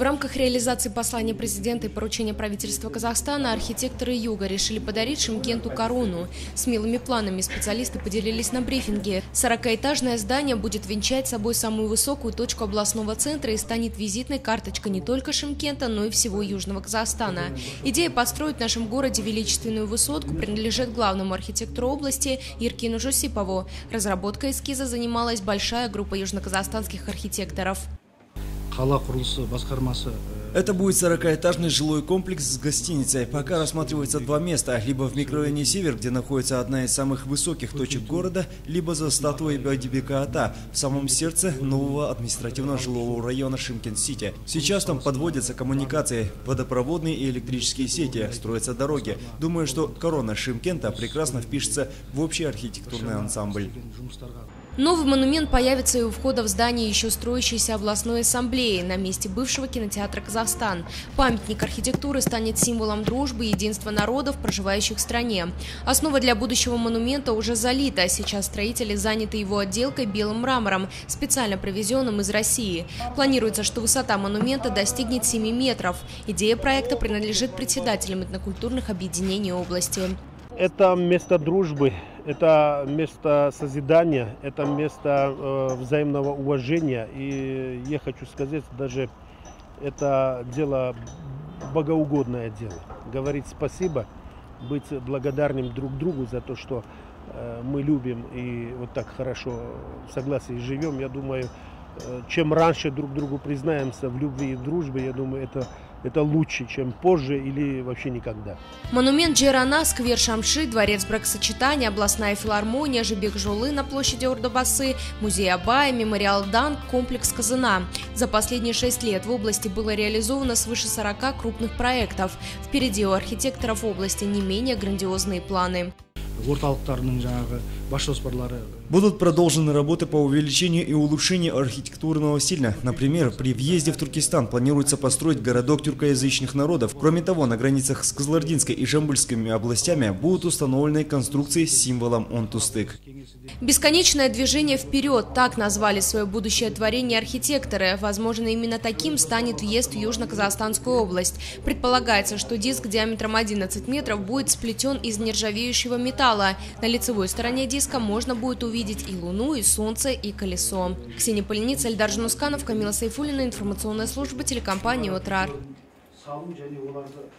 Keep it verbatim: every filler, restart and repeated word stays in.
В рамках реализации послания президента и поручения правительства Казахстана архитекторы Юга решили подарить Шымкенту корону. С милыми планами специалисты поделились на брифинге. сорокаэтажное здание будет венчать собой самую высокую точку областного центра и станет визитной карточкой не только Шымкента, но и всего Южного Казахстана. Идея построить в нашем городе величественную высотку принадлежит главному архитектору области Еркину Жусипову. Разработкой эскиза занималась большая группа южноказахстанских архитекторов. Это будет сорокаэтажный жилой комплекс с гостиницей. Пока рассматривается два места. Либо в микрорайоне Север, где находится одна из самых высоких точек города, либо за статуей Байдебека Ата в самом сердце нового административно-жилого района Шымкент-Сити. Сейчас там подводятся коммуникации, водопроводные и электрические сети, строятся дороги. Думаю, что корона Шымкента прекрасно впишется в общий архитектурный ансамбль. Новый монумент появится и у входа в здание еще строящейся областной ассамблеи на месте бывшего кинотеатра «Казахстан». Памятник архитектуры станет символом дружбы и единства народов, проживающих в стране. Основа для будущего монумента уже залита. Сейчас строители заняты его отделкой белым мрамором, специально привезенным из России. Планируется, что высота монумента достигнет семи метров. Идея проекта принадлежит председателям этнокультурных объединений области. Это место дружбы, это место созидания, это место э, взаимного уважения. И я хочу сказать, даже это дело, богоугодное дело. Говорить спасибо, быть благодарным друг другу за то, что э, мы любим и вот так хорошо в согласии живем. Я думаю, э, чем раньше друг другу признаемся в любви и дружбе, я думаю, это... Это лучше, чем позже или вообще никогда. Монумент Джейрана, сквер Шамши, дворец бракосочетания, областная филармония, Жибек-Жолы на площади Ордобасы, музей Абая, мемориал Данг, комплекс Казына. За последние шесть лет в области было реализовано свыше сорока крупных проектов. Впереди у архитекторов области не менее грандиозные планы. Будут продолжены работы по увеличению и улучшению архитектурного стиля. Например, при въезде в Туркестан планируется построить городок тюркоязычных народов. Кроме того, на границах с Казалардинской и Жамбульскими областями будут установлены конструкции с символом Онтустык. Бесконечное движение вперед – так назвали свое будущее творение архитекторы. Возможно, именно таким станет въезд в Южно-Казахстанскую область. Предполагается, что диск диаметром одиннадцать метров будет сплетен из нержавеющего металла. На лицевой стороне диска можно будет увидеть и Луну, и Солнце, и колесо. Ксения Полиница, Альдаржин Усканов, Камила Сайфулина, информационная служба телекомпании «Отран».